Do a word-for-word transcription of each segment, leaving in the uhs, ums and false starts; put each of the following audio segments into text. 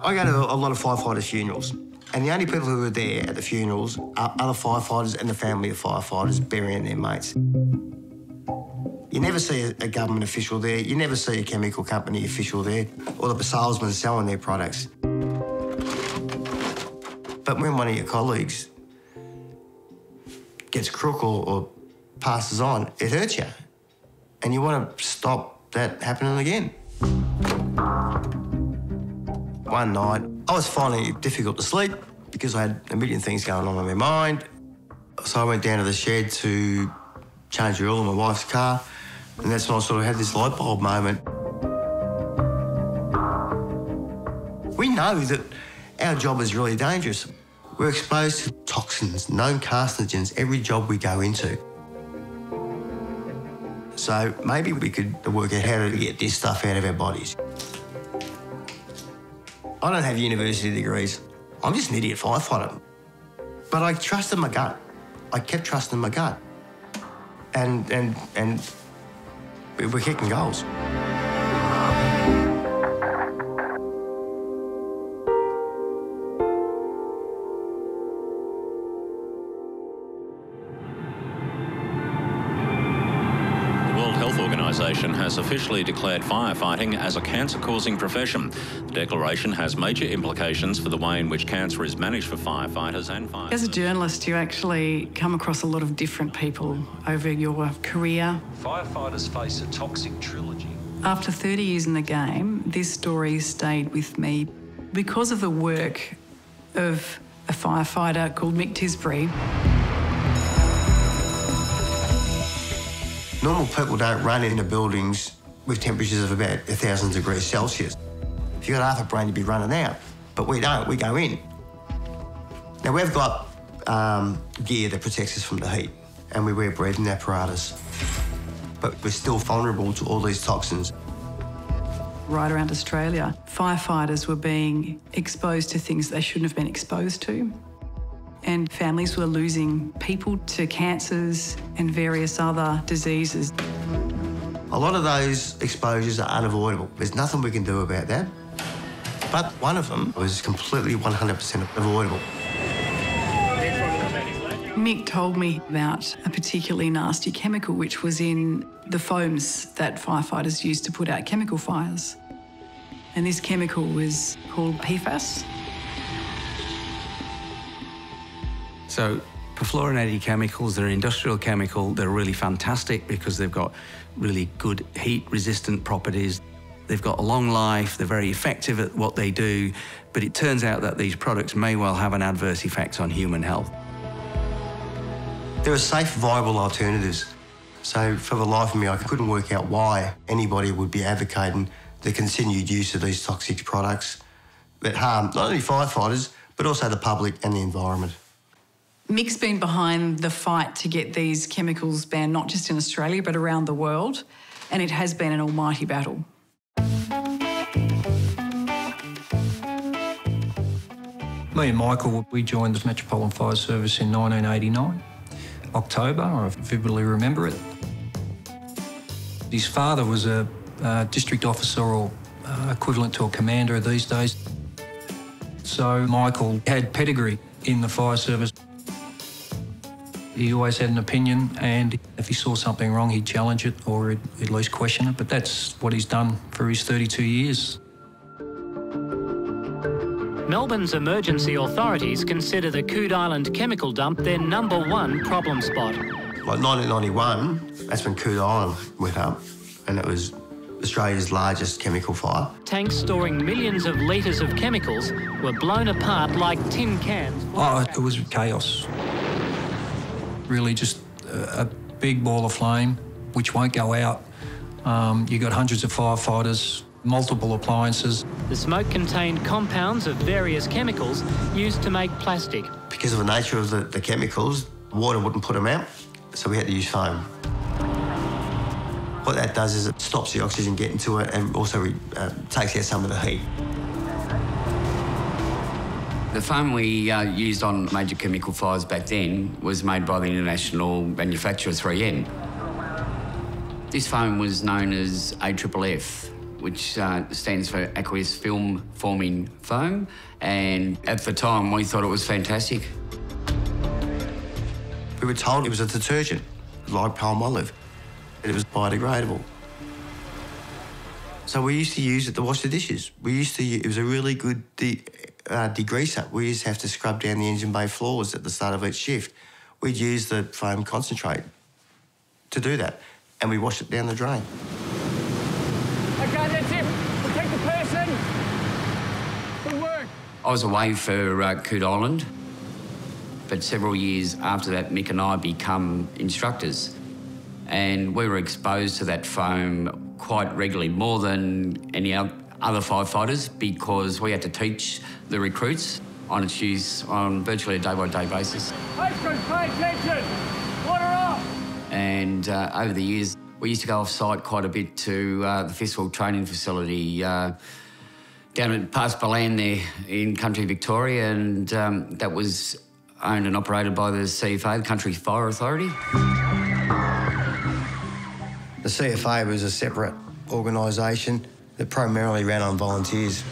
I go to a lot of firefighters' funerals, and the only people who are there at the funerals are other firefighters and the family of firefighters burying their mates. You never see a, a government official there, you never see a chemical company official there, or the salesman selling their products. But when one of your colleagues gets crook or, or passes on, it hurts you. And you want to stop that happening again. One night, I was finding it difficult to sleep because I had a million things going on in my mind. So I went down to the shed to change the oil in my wife's car, and that's when I sort of had this light bulb moment. We know that our job is really dangerous. We're exposed to toxins, known carcinogens, every job we go into. So maybe we could work out how to get this stuff out of our bodies. I don't have university degrees. I'm just an idiot firefighter. But I trusted my gut. I kept trusting my gut. And, and, and we were kicking goals. Has officially declared firefighting as a cancer-causing profession. The declaration has major implications for the way in which cancer is managed for firefighters and fire. As a journalist, you actually come across a lot of different people over your career. Firefighters face a toxic trilogy. After thirty years in the game, this story stayed with me because of the work of a firefighter called Mick Tisbury. Normal people don't run into buildings with temperatures of about one thousand degrees Celsius. If you've got half a brain, you'd be running out. But we don't, we go in. Now, we've got um, gear that protects us from the heat, and we wear breathing apparatus. But we're still vulnerable to all these toxins. Right around Australia, firefighters were being exposed to things they shouldn't have been exposed to. And families were losing people to cancers and various other diseases. A lot of those exposures are unavoidable. There's nothing we can do about that. But one of them was completely one hundred percent avoidable. Mick told me about a particularly nasty chemical which was in the foams that firefighters used to put out chemical fires. And this chemical was called P F A S. So perfluorinated chemicals, they're an industrial chemical, they're really fantastic because they've got really good heat-resistant properties. They've got a long life, they're very effective at what they do, but it turns out that these products may well have an adverse effect on human health. There are safe, viable alternatives. So for the life of me, I couldn't work out why anybody would be advocating the continued use of these toxic products that harm not only firefighters, but also the public and the environment. Mick's been behind the fight to get these chemicals banned, not just in Australia, but around the world, and it has been an almighty battle. Me and Michael, we joined the Metropolitan Fire Service in nineteen eighty-nine, October, I vividly remember it. His father was a uh, district officer or uh, equivalent to a commander these days. So Michael had pedigree in the fire service. He always had an opinion, and if he saw something wrong, he'd challenge it or he'd at least question it. But that's what he's done for his thirty-two years. Melbourne's emergency authorities consider the Coode Island chemical dump their number one problem spot. Like nineteen ninety-one, that's when Coode Island went up, and it was Australia's largest chemical fire. Tanks storing millions of litres of chemicals were blown apart like tin cans. Oh, it was chaos. Really just a big ball of flame which won't go out. Um, you got hundreds of firefighters, multiple appliances. The smoke contained compounds of various chemicals used to make plastic. Because of the nature of the, the chemicals, water wouldn't put them out, so we had to use foam. What that does is it stops the oxygen getting to it and also it, uh, takes out some of the heat. The foam we uh, used on major chemical fires back then was made by the international manufacturer three M. This foam was known as A F F F. which uh, stands for Aqueous Film Forming Foam, and at the time we thought it was fantastic. We were told it was a detergent, like palm olive, and it was biodegradable. So we used to use it to wash the dishes. We used to use, it was a really good de, uh, degreaser. We used to have to scrub down the engine bay floors at the start of each shift. We'd use the foam concentrate to do that, and we washed it down the drain. OK, that's it. We'll take the person. Good work. I was away for uh, Coode Island, but several years after that, Mick and I become instructors, and we were exposed to that foam quite regularly, more than any other firefighters, because we had to teach the recruits on its use on virtually a day-by-day basis. Patrons, pay attention! Water off! And uh, over the years, we used to go off-site quite a bit to uh, the Fiskville Training Facility uh, down at Paspalan there in Country Victoria, and um, that was owned and operated by the C F A, the Country Fire Authority. The C F A was a separate organisation that primarily ran on volunteers.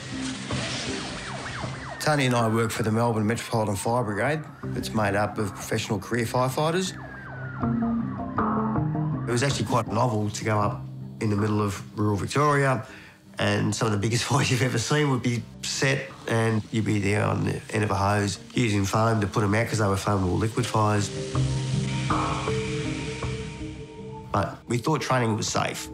Tony and I work for the Melbourne Metropolitan Fire Brigade. It's made up of professional career firefighters. It was actually quite novel to go up in the middle of rural Victoria, and some of the biggest fires you've ever seen would be set, and you'd be there on the end of a hose using foam to put them out because they were foamable liquid fires. But we thought training was safe.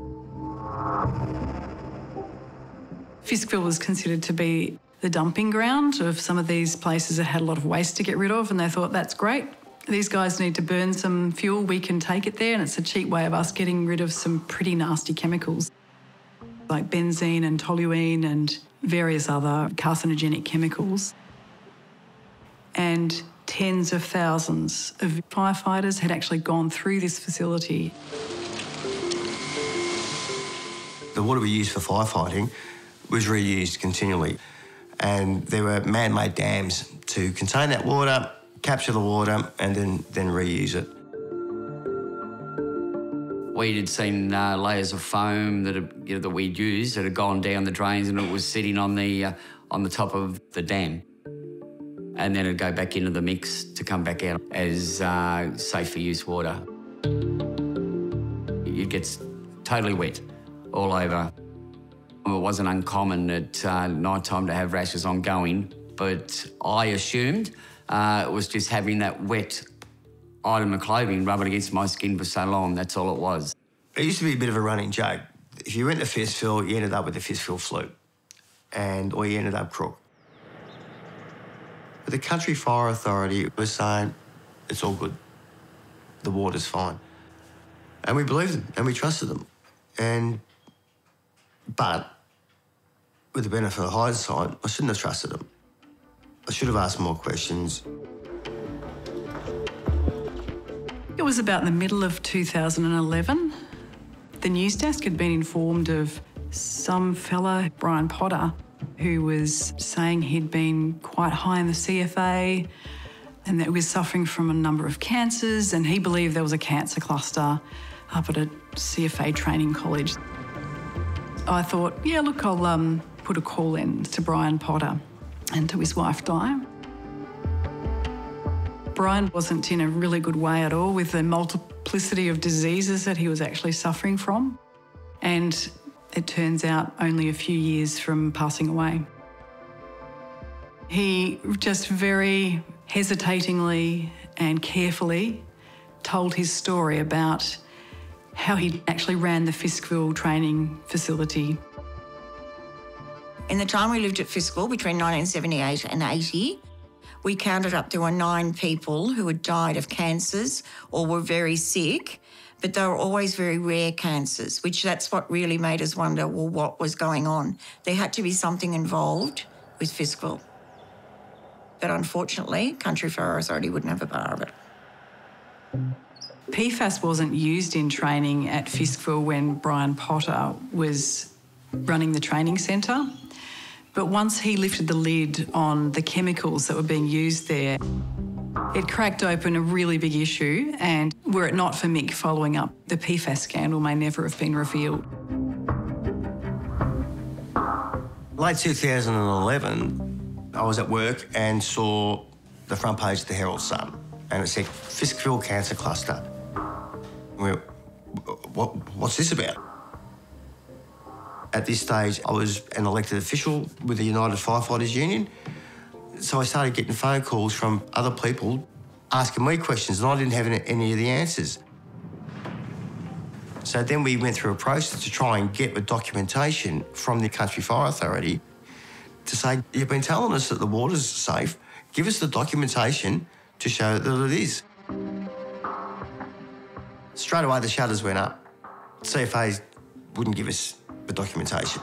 Fiskville was considered to be the dumping ground of some of these places that had a lot of waste to get rid of, and they thought, that's great. These guys need to burn some fuel, we can take it there, and it's a cheap way of us getting rid of some pretty nasty chemicals like benzene and toluene and various other carcinogenic chemicals. And tens of thousands of firefighters had actually gone through this facility. The water we used for firefighting was reused continually, and there were man-made dams to contain that water, capture the water, and then, then reuse it. We had seen uh, layers of foam that, had, you know, that we'd used that had gone down the drains, and it was sitting on the, uh, on the top of the dam. And then it'd go back into the mix to come back out as uh, safe for use water. It gets totally wet all over. It wasn't uncommon at uh, night time to have rashes ongoing, but I assumed uh, it was just having that wet item of clothing rubbing against my skin for so long, that's all it was. It used to be a bit of a running joke. If you went to Fiskville, you ended up with the Fiskville flu, and or you ended up crook. But the Country Fire Authority was saying, it's all good, the water's fine. And we believed them, and we trusted them. And, but, with the benefit of hindsight, I shouldn't have trusted them. I should have asked more questions. It was about the middle of two thousand eleven. The news desk had been informed of some fella, Brian Potter, who was saying he'd been quite high in the C F A and that he was suffering from a number of cancers, and he believed there was a cancer cluster up at a C F A training college. I thought, yeah, look, I'll um, put a call in to Brian Potter and to his wife, Diane. Brian wasn't in a really good way at all with the multiplicity of diseases that he was actually suffering from, and it turns out only a few years from passing away. He just very hesitatingly and carefully told his story about how he actually ran the Fiskville training facility. In the time we lived at Fiskville between nineteen seventy-eight and eighty, we counted up there were nine people who had died of cancers or were very sick, but they were always very rare cancers, which that's what really made us wonder, well, what was going on? There had to be something involved with Fiskville. But unfortunately, Country Fire Authority wouldn't have a bar of it. P FAS wasn't used in training at Fiskville when Brian Potter was running the training centre. But once he lifted the lid on the chemicals that were being used there, it cracked open a really big issue, and were it not for Mick following up, the P FAS scandal may never have been revealed. Late two thousand eleven, I was at work and saw the front page of the Herald Sun, and it said, Fiskville Cancer Cluster. We went, what, what's this about? At this stage, I was an elected official with the United Firefighters Union, so I started getting phone calls from other people asking me questions, and I didn't have any of the answers. So then we went through a process to try and get the documentation from the Country Fire Authority to say, you've been telling us that the water's safe, give us the documentation to show that it is. Straight away, the shutters went up. C F As wouldn't give us the documentation.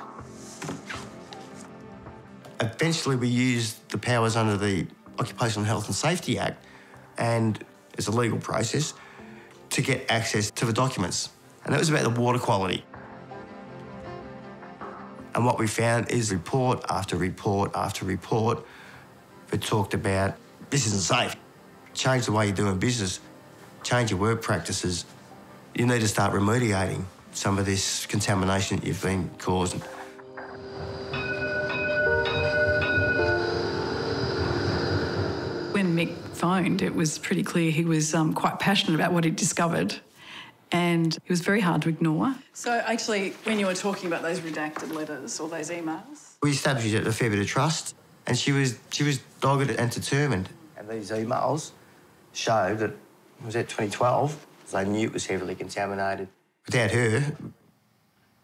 Eventually, we used the powers under the Occupational Health and Safety Act, and it's a legal process, to get access to the documents. And that was about the water quality. And what we found is report after report after report that talked about, this isn't safe. Change the way you're doing business. Change your work practices. You need to start remediating some of this contamination that you've been causing. When Mick phoned, it was pretty clear he was um, quite passionate about what he'd discovered, and it was very hard to ignore. So actually, when you were talking about those redacted letters or those emails? We established a fair bit of trust, and she was, she was dogged and determined. And these emails showed that, was that twenty twelve? They knew it was heavily contaminated. Without her,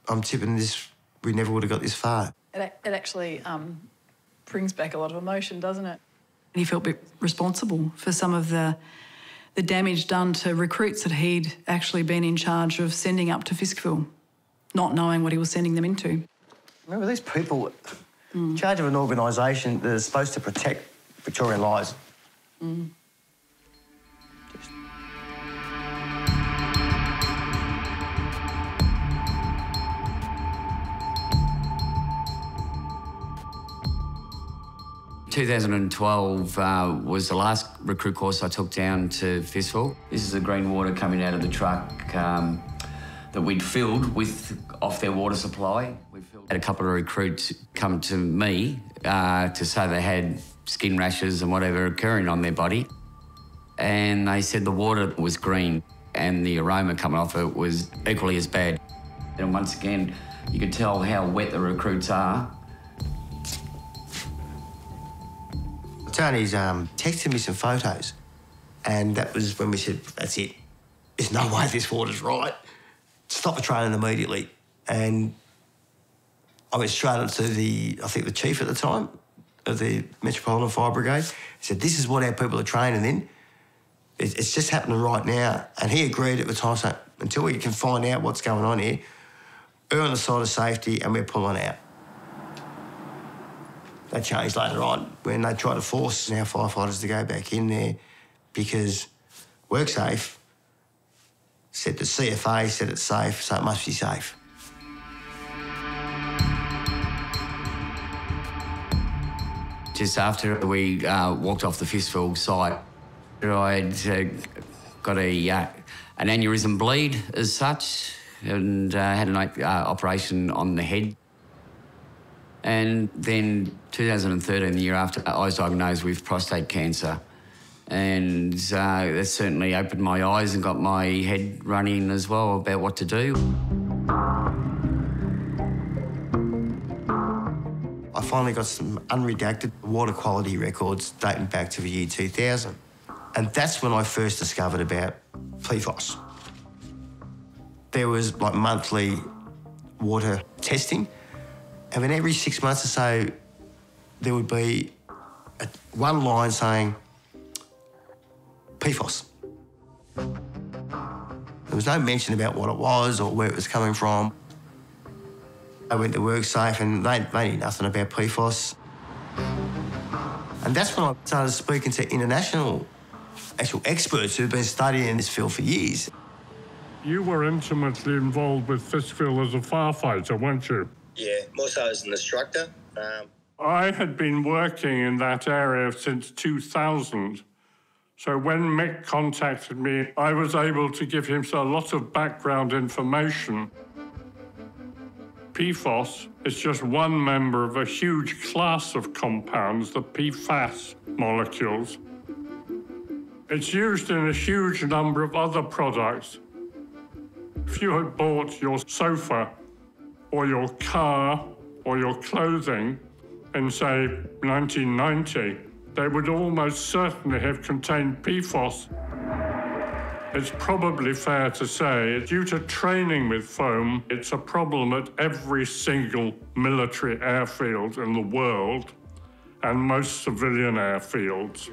I'm tipping this, we never would have got this far. It, it actually um, brings back a lot of emotion, doesn't it? And he felt a bit responsible for some of the the damage done to recruits that he'd actually been in charge of sending up to Fiskville, not knowing what he was sending them into. Remember, these people mm. in charge of an organisation that is supposed to protect Victorian lives. Mm. two thousand twelve uh, was the last recruit course I took down to Fiskville. This is the green water coming out of the truck um, that we'd filled with off their water supply. We had a couple of recruits come to me uh, to say they had skin rashes and whatever occurring on their body. And they said the water was green and the aroma coming off it was equally as bad. And once again, you could tell how wet the recruits are. Tony's um, texted me some photos, and that was when we said, that's it. There's no way this water's right. Stop the training immediately. And I went straight up to the, I think the chief at the time of the Metropolitan Fire Brigade. He said, this is what our people are training in. It's just happening right now. And he agreed at the time, so until we can find out what's going on here, err on the side of safety and we're pulling out. They changed later on when they tried to force our firefighters to go back in there because WorkSafe said the C F A said it's safe, so it must be safe. Just after we uh, walked off the Fiskville site, I'd uh, got a, uh, an aneurysm bleed as such and uh, had an uh, operation on the head. And then two thousand thirteen, the year after, I was diagnosed with prostate cancer. And uh, that certainly opened my eyes and got my head running as well about what to do. I finally got some unredacted water quality records dating back to the year two thousand. And that's when I first discovered about P F O S. There was like monthly water testing. I mean, every six months or so, there would be a, one line saying, P F O S. There was no mention about what it was or where it was coming from. I went to WorkSafe and they, they knew nothing about P F O S. And that's when I started speaking to international actual experts who've been studying this field for years. You were intimately involved with Fiskville as a firefighter, weren't you? Yeah, more so as an instructor. Um, I had been working in that area since two thousand. So when Mick contacted me, I was able to give him a lot of background information. P F O S is just one member of a huge class of compounds, the P F A S molecules. It's used in a huge number of other products. If you had bought your sofa or your car or your clothing in, say, nineteen ninety, they would almost certainly have contained P F O S. It's probably fair to say, due to training with foam, it's a problem at every single military airfield in the world and most civilian airfields.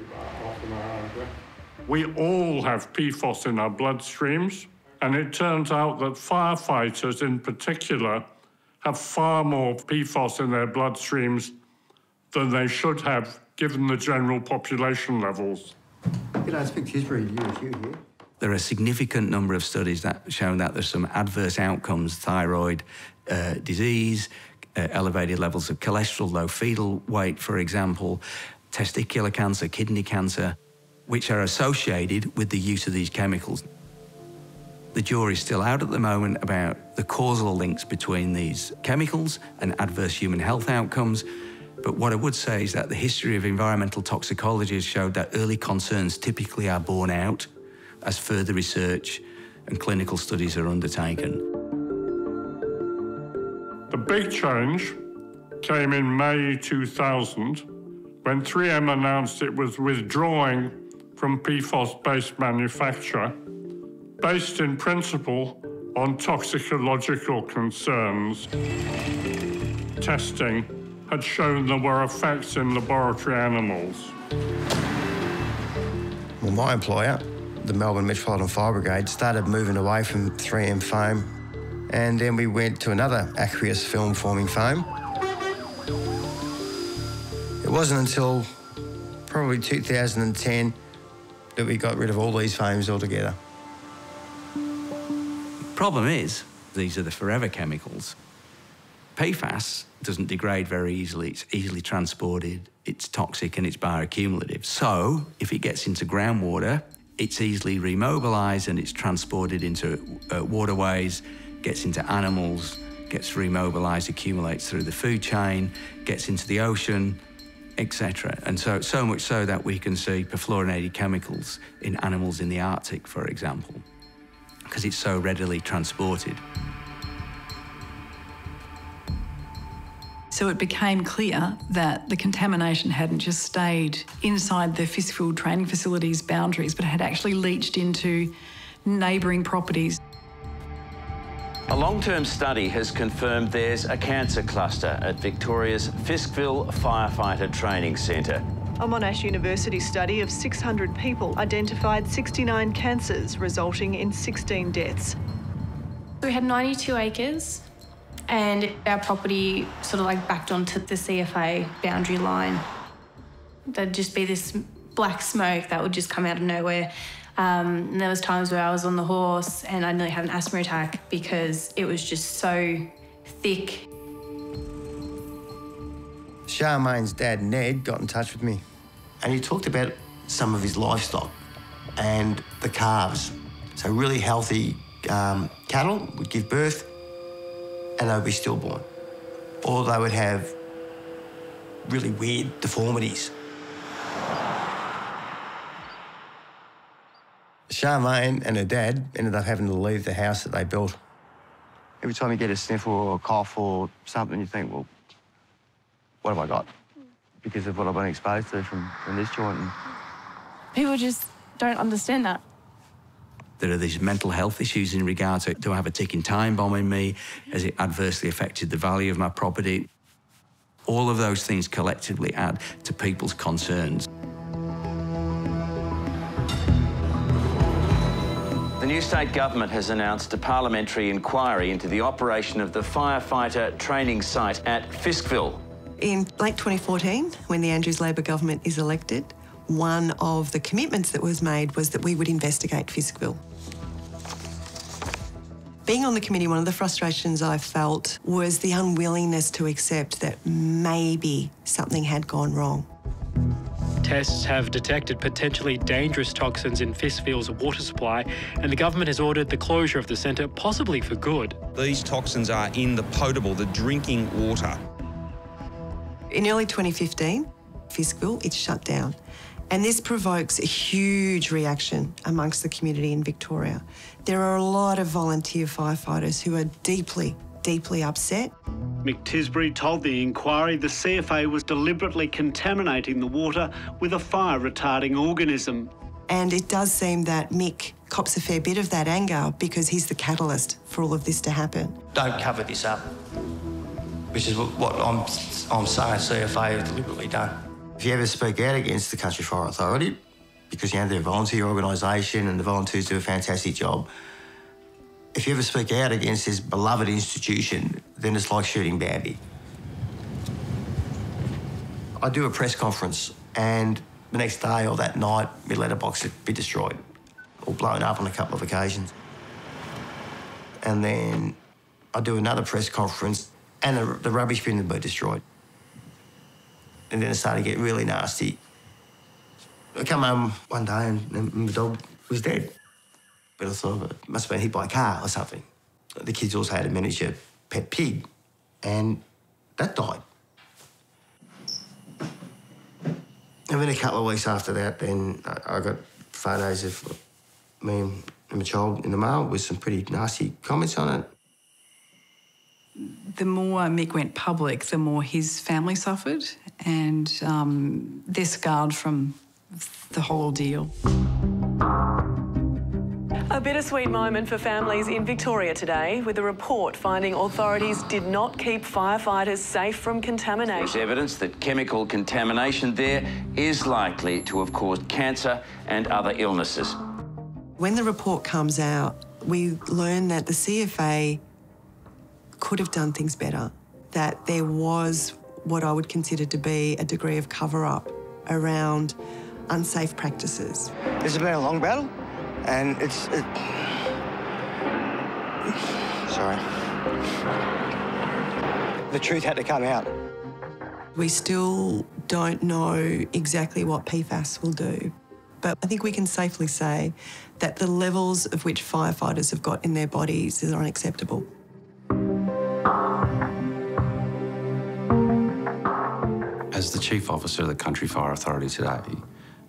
We all have P F O S in our bloodstreams, and it turns out that firefighters in particular have far more P F O S in their bloodstreams than they should have, given the general population levels. G'day, it's Mick Tisbury, you here. There are a significant number of studies that show that there's some adverse outcomes, thyroid uh, disease, uh, elevated levels of cholesterol, low fetal weight, for example, testicular cancer, kidney cancer, which are associated with the use of these chemicals. The jury's still out at the moment about the causal links between these chemicals and adverse human health outcomes. But what I would say is that the history of environmental toxicology has showed that early concerns typically are borne out as further research and clinical studies are undertaken. The big change came in May two thousand when three M announced it was withdrawing from P F O S-based manufacture based in principle on toxicological concerns. Testing had shown there were effects in laboratory animals. Well, my employer, the Melbourne Metropolitan Fire Brigade, started moving away from three M foam, and then we went to another aqueous film-forming foam. It wasn't until probably two thousand ten that we got rid of all these foams altogether. The problem is, these are the forever chemicals. P F A S doesn't degrade very easily, it's easily transported, it's toxic and it's bioaccumulative. So, if it gets into groundwater, it's easily remobilised and it's transported into uh, waterways, gets into animals, gets remobilised, accumulates through the food chain, gets into the ocean, et cetera. And so, so much so that we can see perfluorinated chemicals in animals in the Arctic, for example, because it's so readily transported. So it became clear that the contamination hadn't just stayed inside the Fiskville Training Facility's boundaries, but had actually leached into neighbouring properties. A long-term study has confirmed there's a cancer cluster at Victoria's Fiskville Firefighter Training Centre. A Monash University study of six hundred people identified sixty-nine cancers, resulting in sixteen deaths. We had ninety-two acres and our property sort of like backed onto the C F A boundary line. There'd just be this black smoke that would just come out of nowhere. Um, and there was times where I was on the horse and I nearly had an asthma attack because it was just so thick. Charmaine's dad, Ned, got in touch with me. And he talked about some of his livestock and the calves. So really healthy um, cattle would give birth and they would be stillborn. Or they would have really weird deformities. Charmaine and her dad ended up having to leave the house that they built. Every time you get a sniffle or a cough or something, you think, well, what have I got? Because of what I've been exposed to from, from this joint. And people just don't understand that. There are these mental health issues in regard to, do I have a ticking time bomb in me? Has it adversely affected the value of my property? All of those things collectively add to people's concerns. The new state government has announced a parliamentary inquiry into the operation of the firefighter training site at Fiskville. In late twenty fourteen, when the Andrews Labor government is elected, one of the commitments that was made was that we would investigate Fiskville. Being on the committee, one of the frustrations I felt was the unwillingness to accept that maybe something had gone wrong. tests have detected potentially dangerous toxins in Fiskville's water supply, and the government has ordered the closure of the centre, possibly for good. These toxins are in the potable, the drinking water. In early twenty fifteen, Fiskville, it's shut down. And this provokes a huge reaction amongst the community in Victoria. There are a lot of volunteer firefighters who are deeply, deeply upset. Mick Tisbury told the inquiry the C F A was deliberately contaminating the water with a fire-retarding organism. And it does seem that Mick cops a fair bit of that anger because he's the catalyst for all of this to happen. Don't cover this up, which is what I'm, I'm saying C F A have deliberately done. If you ever speak out against the Country Fire Authority, because you know they're a volunteer organisation and the volunteers do a fantastic job, if you ever speak out against this beloved institution, then it's like shooting Bambi. I do a press conference and the next day or that night, my letterbox would be destroyed or blown up on a couple of occasions. And then I do another press conference and the, the rubbish bin would be destroyed. And then it started to get really nasty. I come home one day and, and my dog was dead. But I thought it must have been hit by a car or something. The kids also had a miniature pet pig, and that died. And then a couple of weeks after that, then I got photos of me and my child in the mail with some pretty nasty comments on it. The more Mick went public, the more his family suffered, and um, they're scarred from the whole ordeal. A bittersweet moment for families in Victoria today, with a report finding authorities did not keep firefighters safe from contamination. There's evidence that chemical contamination there is likely to have caused cancer and other illnesses. When the report comes out, we learn that the C F A could have done things better, that there was what I would consider to be a degree of cover-up around unsafe practices. This has been a long battle, and it's... It... Sorry. The truth had to come out. We still don't know exactly what P FAS will do, but I think we can safely say that the levels of which firefighters have got in their bodies is unacceptable. As the Chief Officer of the Country Fire Authority today,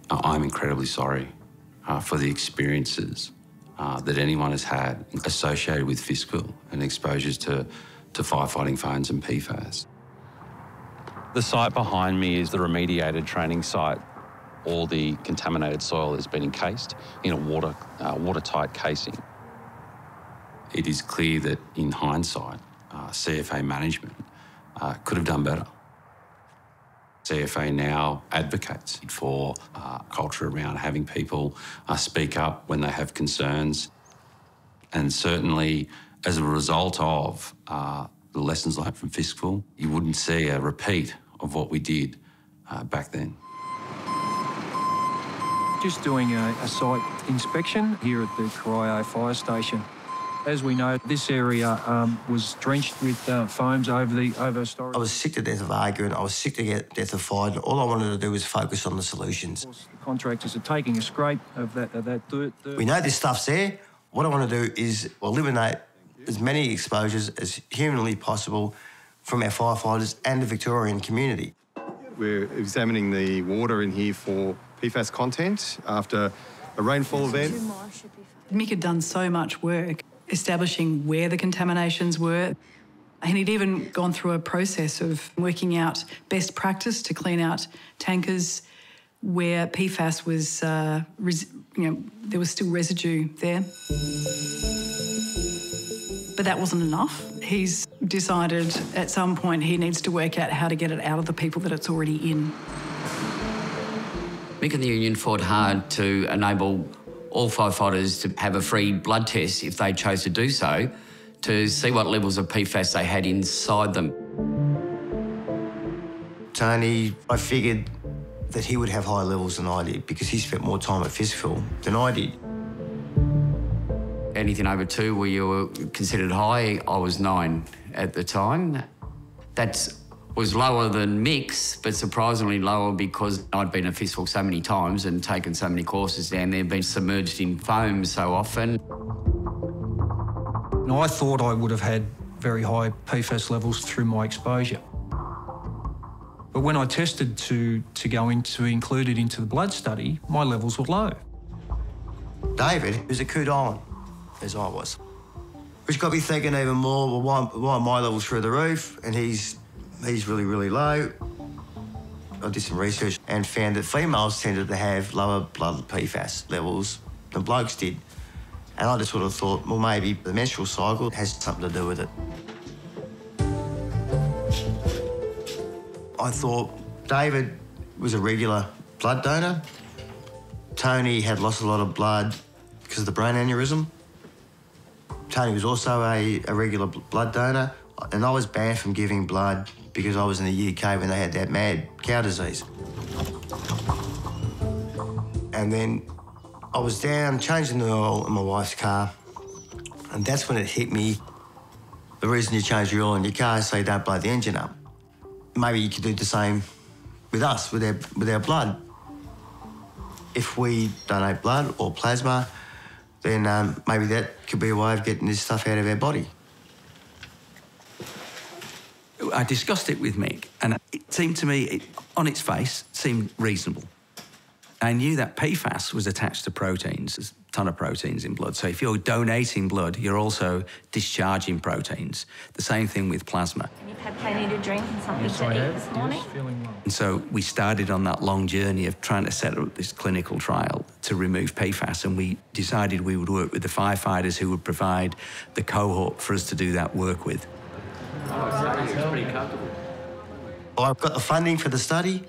uh, I'm incredibly sorry uh, for the experiences uh, that anyone has had associated with Fiskville and exposures to, to firefighting phones and P FAS. The site behind me is the remediated training site. All the contaminated soil has been encased in a water, uh, watertight casing. It is clear that, in hindsight, uh, C F A management uh, could have done better. C F A now advocates for uh, culture around having people uh, speak up when they have concerns. And certainly, as a result of uh, the lessons learned from Fiskville, you wouldn't see a repeat of what we did uh, back then. Just doing a, a site inspection here at the Corio Fire Station. As we know, this area um, was drenched with uh, foams over the over storage. I was sick to death of arguing. I was sick to death of fighting. All I wanted to do was focus on the solutions. Of course, the contractors are taking a scrape of that, of that dirt, dirt. We know this stuff's there. What I want to do is eliminate as many exposures as humanly possible from our firefighters and the Victorian community. We're examining the water in here for P FAS content after a rainfall event. Mick had done so much work establishing where the contaminations were. And he'd even gone through a process of working out best practice to clean out tankers where P FAS was, uh, res you know, there was still residue there. But that wasn't enough. He's decided at some point he needs to work out how to get it out of the people that it's already in. Mick and the union fought hard to enable all firefighters to have a free blood test if they chose to do so, to see what levels of P FAS they had inside them. Tony, I figured that he would have higher levels than I did because he spent more time at Fiskville than I did. Anything over two where you were considered high, I was nine at the time. That's was lower than Mick's, but surprisingly lower because I'd been at Fiskville so many times and taken so many courses down there, been submerged in foam so often. And I thought I would have had very high P FAS levels through my exposure. But when I tested to, to go into, included into the blood study, my levels were low. David was at Coode Island, as I was, which got me thinking even more, well, why, why are my levels through the roof? And he's, he's really, really low. I did some research and found that females tended to have lower blood P FAS levels than blokes did. And I just would have thought, well, maybe the menstrual cycle has something to do with it. I thought David was a regular blood donor. Tony had lost a lot of blood because of the brain aneurysm. Tony was also a, a regular blood donor, and I was banned from giving blood because I was in the U K when they had that mad cow disease. And then I was down changing the oil in my wife's car, and that's when it hit me. The reason you change the oil in your car is so you don't blow the engine up. Maybe you could do the same with us, with our, with our blood. If we donate blood or plasma, then um, maybe that could be a way of getting this stuff out of our body. I discussed it with Mick, and it seemed to me, it, on its face, seemed reasonable. I knew that P FAS was attached to proteins. There's a ton of proteins in blood. So if you're donating blood, you're also discharging proteins. The same thing with plasma. And you've had plenty to drink and something yes, to I eat have. This morning? Yes, well. And so we started on that long journey of trying to set up this clinical trial to remove P FAS, and we decided we would work with the firefighters who would provide the cohort for us to do that work with. Oh, exactly. It's pretty comfortable. I've got the funding for the study.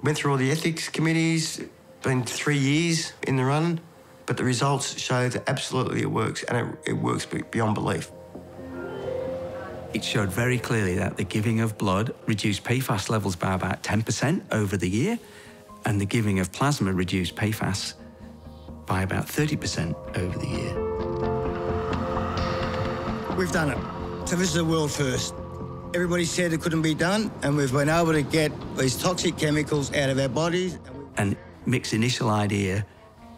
Went through all the ethics committees, been three years in the run, but the results show that absolutely it works, and it, it works beyond belief. It showed very clearly that the giving of blood reduced P FAS levels by about ten percent over the year, and the giving of plasma reduced P FAS by about thirty percent over the year. We've done it. So this is a world first. Everybody said it couldn't be done, and we've been able to get these toxic chemicals out of our bodies. And Mick's initial idea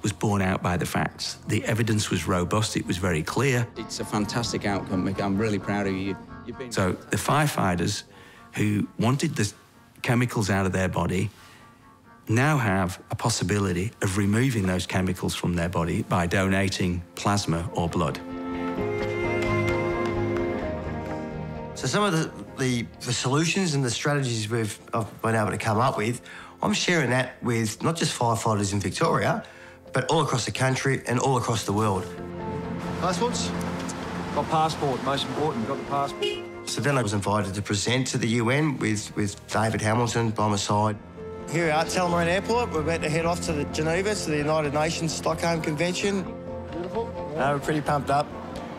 was borne out by the facts. The evidence was robust, it was very clear. It's a fantastic outcome, Mick. I'm really proud of you. You've been so the firefighters who wanted the chemicals out of their body now have a possibility of removing those chemicals from their body by donating plasma or blood. So some of the, the, the solutions and the strategies we've I've been able to come up with, I'm sharing that with not just firefighters in Victoria, but all across the country and all across the world. Passports? Got passport, most important, got the passport. So then I was invited to present to the U N with, with David Hamilton by my side. Here we are at Talaamarin Airport. We're about to head off to the Geneva, to the United Nations Stockholm Convention. Beautiful. Yeah. Uh, we're pretty pumped up.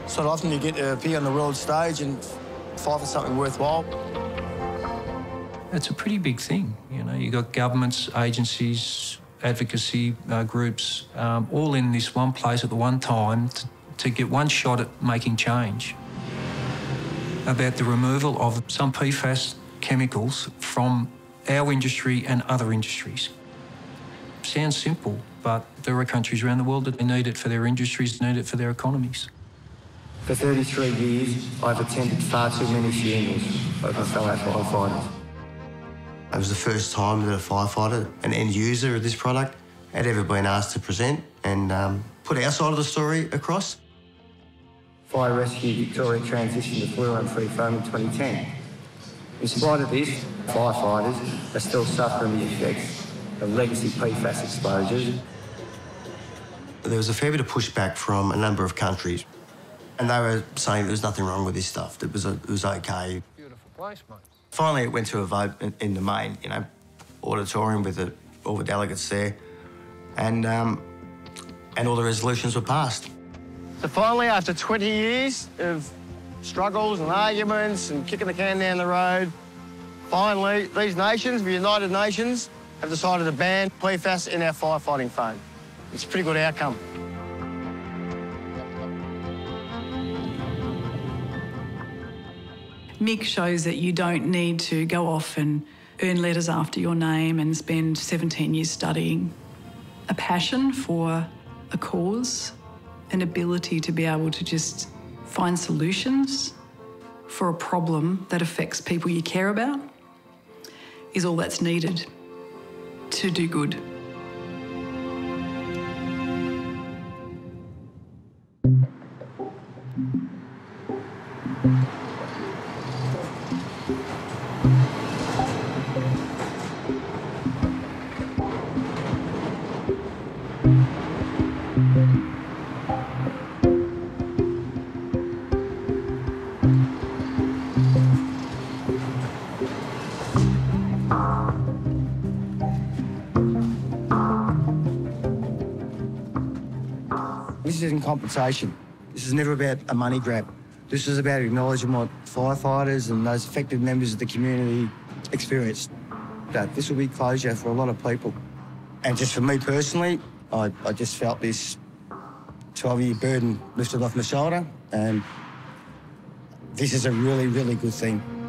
It's not often you get to appear on the world stage and fight for something worthwhile. It's a pretty big thing, you know. You've got governments, agencies, advocacy uh, groups, um, all in this one place at the one time to, to get one shot at making change about the removal of some P FAS chemicals from our industry and other industries. Sounds simple, but there are countries around the world that need it for their industries, need it for their economies. For thirty-three years, I've attended far too many funerals over fellow firefighters. It was the first time that a firefighter, an end user of this product, had ever been asked to present and um, put our side of the story across. Fire Rescue Victoria transitioned to fluorine-free foam in twenty ten. In spite of this, firefighters are still suffering the effects of legacy P FAS exposures. There was a fair bit of pushback from a number of countries. And they were saying there was nothing wrong with this stuff. It was, a, it was okay. Beautiful place, mate. Finally, it went to a vote in, in the main, you know, auditorium with the, all the delegates there, and um, and all the resolutions were passed. So finally, after twenty years of struggles and arguments and kicking the can down the road, finally, these nations, the United Nations, have decided to ban P FAS in our firefighting foam. It's a pretty good outcome. Mick shows that you don't need to go off and earn letters after your name and spend seventeen years studying. A passion for a cause, an ability to be able to just find solutions for a problem that affects people you care about is all that's needed to do good. This isn't compensation. This is never about a money grab. This is about acknowledging what firefighters and those affected members of the community experienced. That this will be closure for a lot of people. And just for me personally, I, I just felt this twelve-year burden lifted off my shoulder, and this is a really, really good thing.